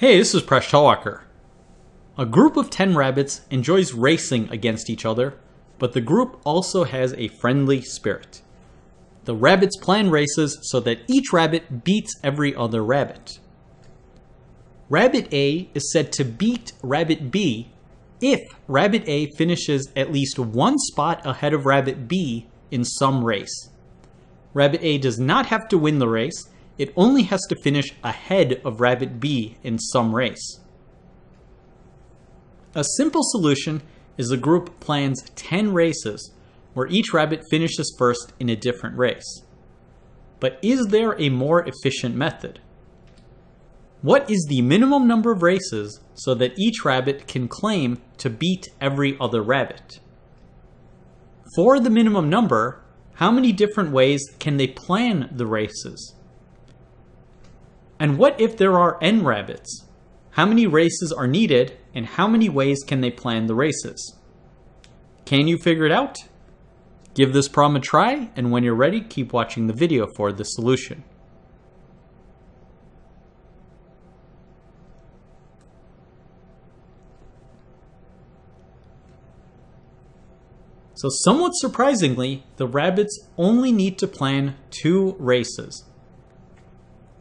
Hey, this is Presh Talwalkar. A group of 10 rabbits enjoys racing against each other, but the group also has a friendly spirit. The rabbits plan races so that each rabbit beats every other rabbit. Rabbit A is said to beat Rabbit B if Rabbit A finishes at least one spot ahead of Rabbit B in some race. Rabbit A does not have to win the race. It only has to finish ahead of Rabbit B in some race. A simple solution is the group plans 10 races where each rabbit finishes first in a different race. But is there a more efficient method? What is the minimum number of races so that each rabbit can claim to beat every other rabbit? For the minimum number, how many different ways can they plan the races? And what if there are n rabbits? How many races are needed, and how many ways can they plan the races? Can you figure it out? Give this problem a try, and when you're ready, keep watching the video for the solution. So somewhat surprisingly, the rabbits only need to plan 2 races.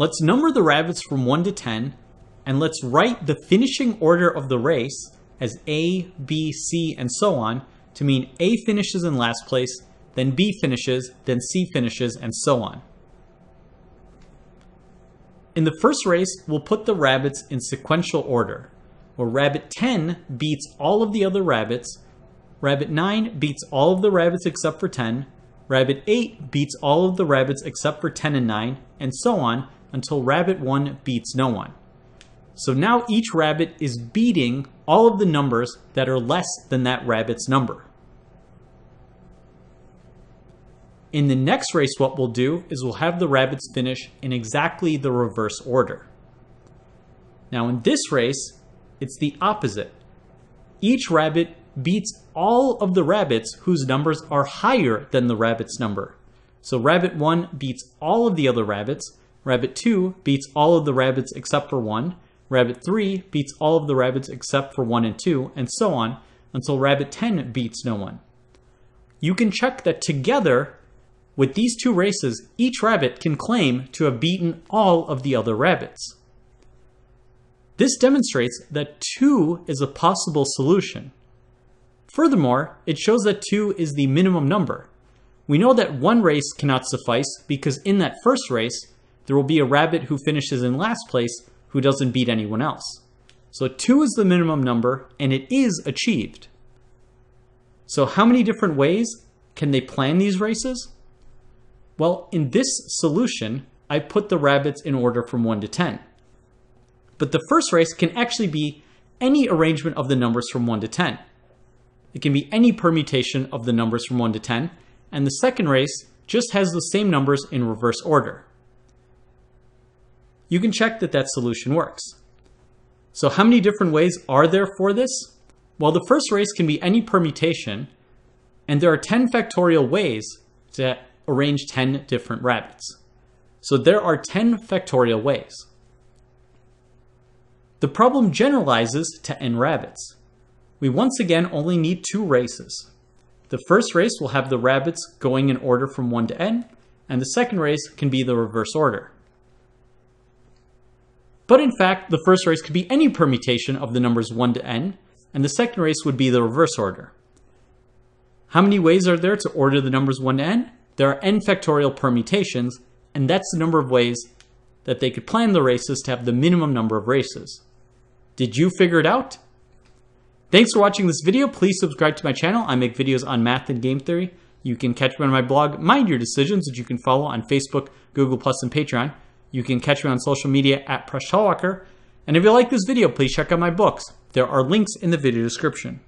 Let's number the rabbits from 1 to 10, and let's write the finishing order of the race as A, B, C, and so on to mean A finishes in last place, then B finishes, then C finishes, and so on. In the first race, we'll put the rabbits in sequential order, where Rabbit 10 beats all of the other rabbits, Rabbit 9 beats all of the rabbits except for 10, Rabbit 8 beats all of the rabbits except for 10 and 9, and so on, until rabbit 1 beats no one. So now each rabbit is beating all of the numbers that are less than that rabbit's number. In the next race, what we'll do is we'll have the rabbits finish in exactly the reverse order. Now in this race, it's the opposite. Each rabbit beats all of the rabbits whose numbers are higher than the rabbit's number. So rabbit 1 beats all of the other rabbits, Rabbit 2 beats all of the rabbits except for 1, Rabbit 3 beats all of the rabbits except for 1 and 2, and so on, until Rabbit 10 beats no one. You can check that together, with these 2 races, each rabbit can claim to have beaten all of the other rabbits. This demonstrates that 2 is a possible solution. Furthermore, it shows that 2 is the minimum number. We know that 1 race cannot suffice because in that first race, there will be a rabbit who finishes in last place who doesn't beat anyone else. So 2 is the minimum number, and it is achieved. So how many different ways can they plan these races? Well, in this solution, I put the rabbits in order from 1 to 10. But the first race can actually be any arrangement of the numbers from 1 to 10. It can be any permutation of the numbers from 1 to 10, and the second race just has the same numbers in reverse order. You can check that that solution works. So how many different ways are there for this? Well, the first race can be any permutation, and there are 10 factorial ways to arrange 10 different rabbits. So there are 10 factorial ways. The problem generalizes to n rabbits. We once again only need 2 races. The first race will have the rabbits going in order from 1 to n, and the second race can be the reverse order. But in fact, the first race could be any permutation of the numbers 1 to n, and the second race would be the reverse order. How many ways are there to order the numbers 1 to n? There are n factorial permutations, and that's the number of ways that they could plan the races to have the minimum number of races. Did you figure it out? Thanks for watching this video. Please subscribe to my channel. I make videos on math and game theory. You can catch me on my blog, Mind Your Decisions, which you can follow on Facebook, Google+, and Patreon. You can catch me on social media at Presh Talwalkar. And if you like this video, please check out my books. There are links in the video description.